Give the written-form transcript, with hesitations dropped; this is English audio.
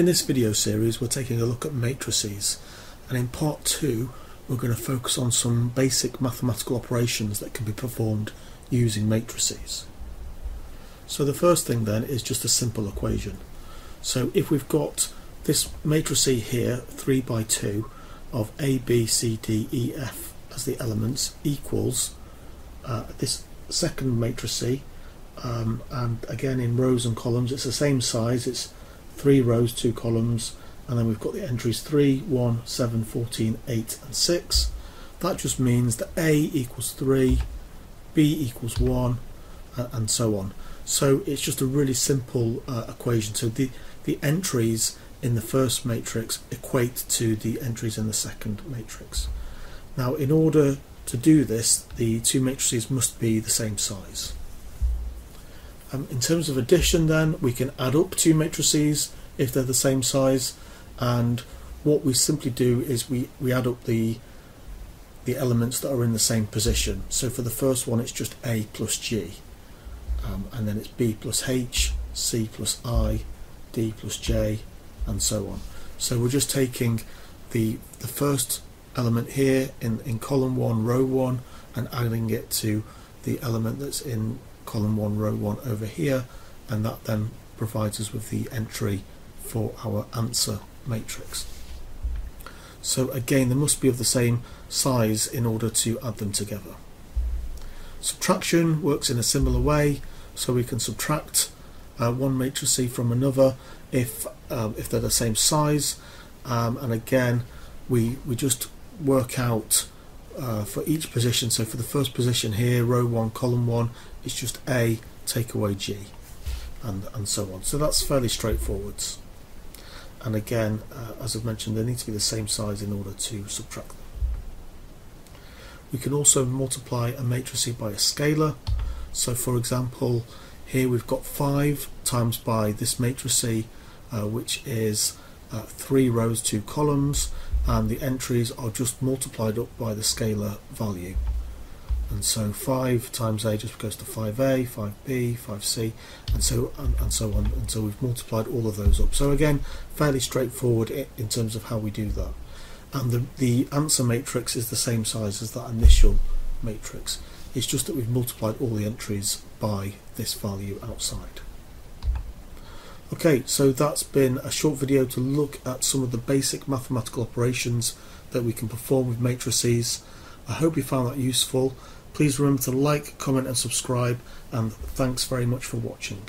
In this video series we're taking a look at matrices, and in part 2 we're going to focus on some basic mathematical operations that can be performed using matrices. So the first thing then is just a simple equation. So if we've got this matrice here, 3 by 2, of A, B, C, D, E, F as the elements equals this second matrice, and again in rows and columns it's the same size, it's 3 rows, 2 columns, and then we've got the entries 3, 1, 7, 14, 8 and 6. That just means that A equals 3, B equals 1, and so on. So it's just a really simple equation. So the entries in the first matrix equate to the entries in the second matrix. Now in order to do this, the two matrices must be the same size. In terms of addition then, we can add up two matrices if they're the same size, and what we simply do is we add up the elements that are in the same position. So for the first one it's just A plus G, and then it's B plus H, C plus I, D plus J, and so on. So we're just taking the first element here in column 1, row 1, and adding it to the element that's in column 1, row 1 over here, and that then provides us with the entry for our answer matrix. So again, they must be of the same size in order to add them together. Subtraction works in a similar way, so we can subtract one matrice from another if they're the same size, and again we just work out for each position. So for the first position here, row 1, column 1, it's just A take away G, and so on. So that's fairly straightforward, and again, as I've mentioned, they need to be the same size in order to subtract them. We can also multiply a matrice by a scalar. So for example, here we've got 5 times by this matrice, which is 3 rows, 2 columns, and the entries are just multiplied up by the scalar value. And so 5 times A just goes to 5A, 5B, 5C, and so on until we've multiplied all of those up. So again, fairly straightforward in terms of how we do that. And the answer matrix is the same size as that initial matrix. It's just that we've multiplied all the entries by this value outside. Okay, so that's been a short video to look at some of the basic mathematical operations that we can perform with matrices. I hope you found that useful. Please remember to like, comment and subscribe, and thanks very much for watching.